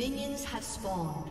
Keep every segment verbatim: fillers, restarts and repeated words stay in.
Minions have spawned.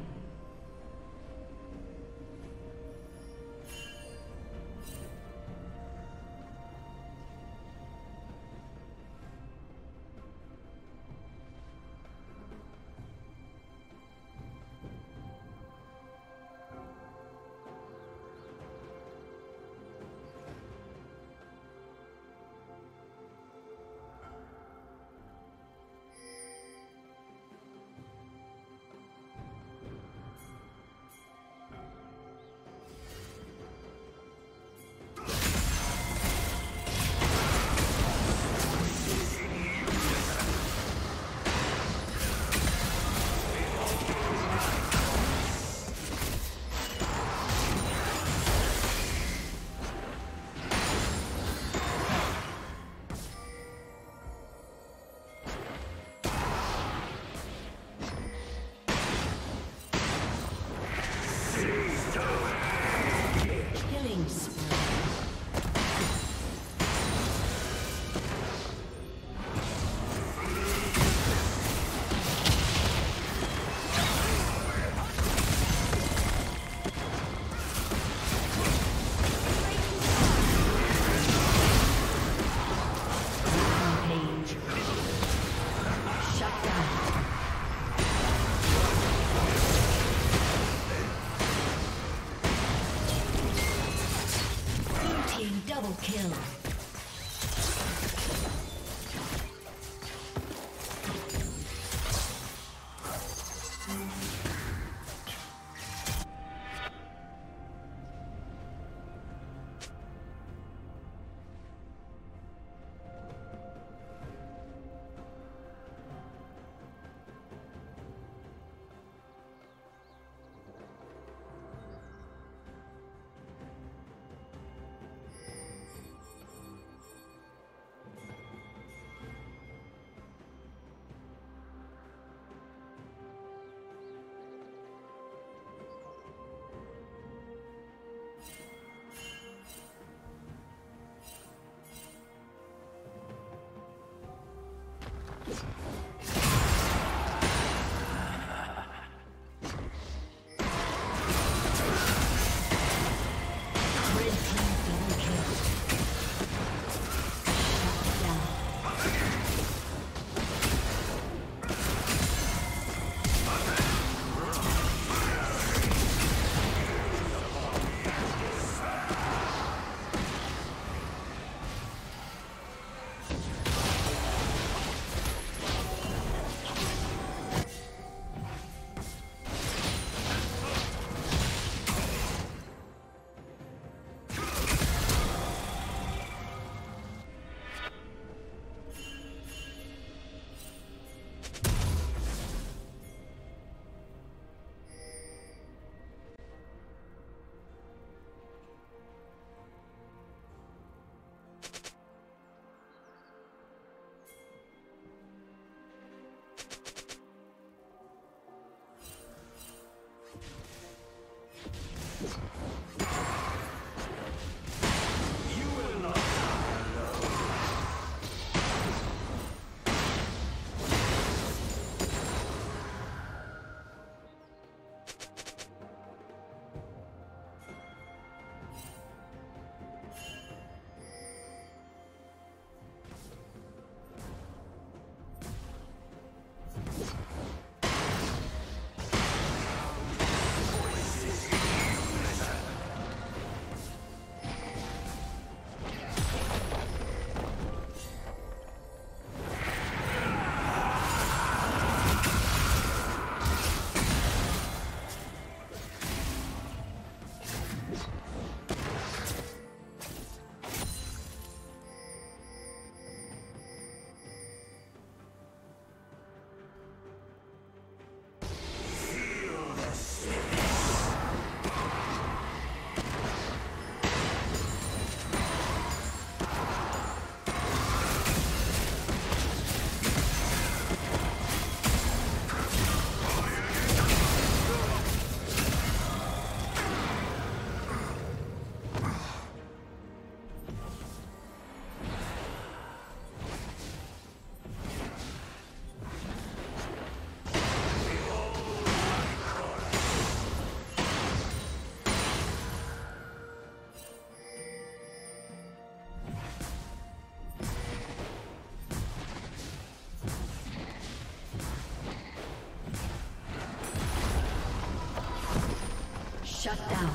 Double kill. Shut down.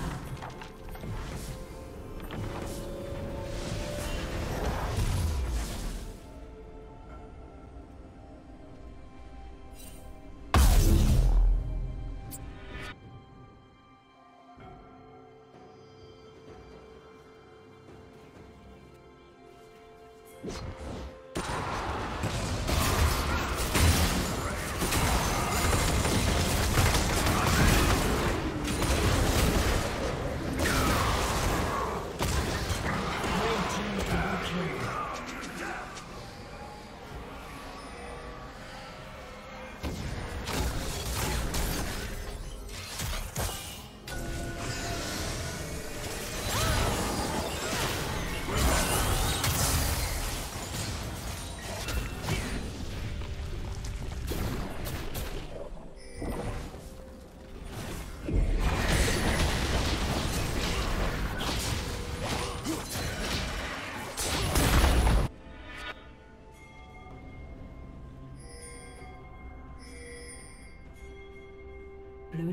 Blue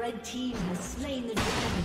Red team has slain the dragon.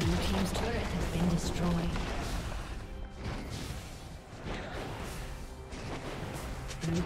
Blue team's turret has been destroyed. Blue team's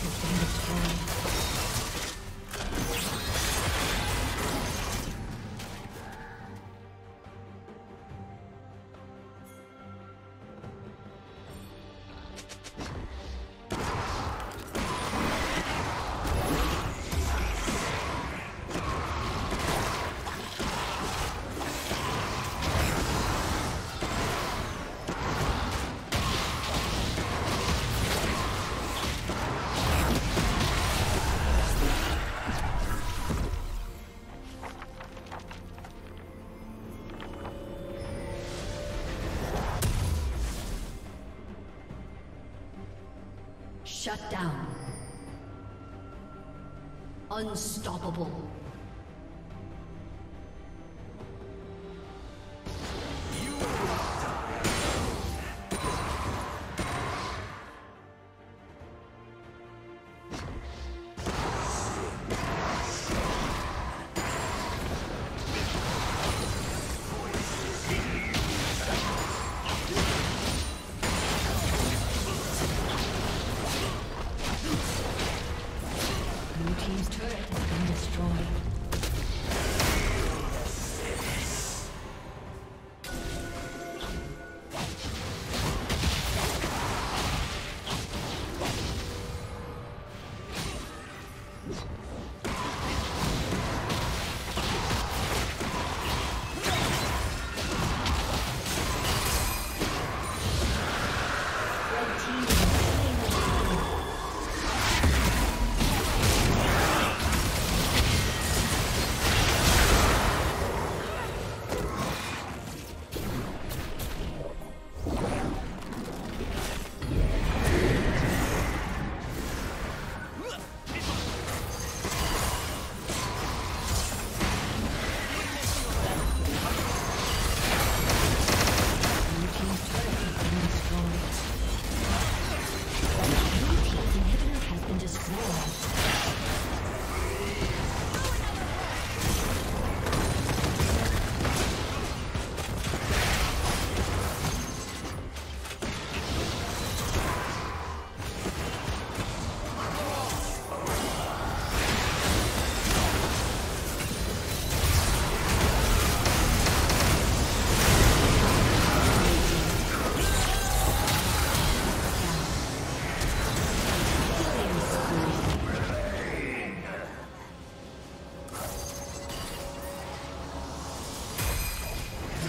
been destroyed. Shut down. Unstoppable.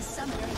Summoner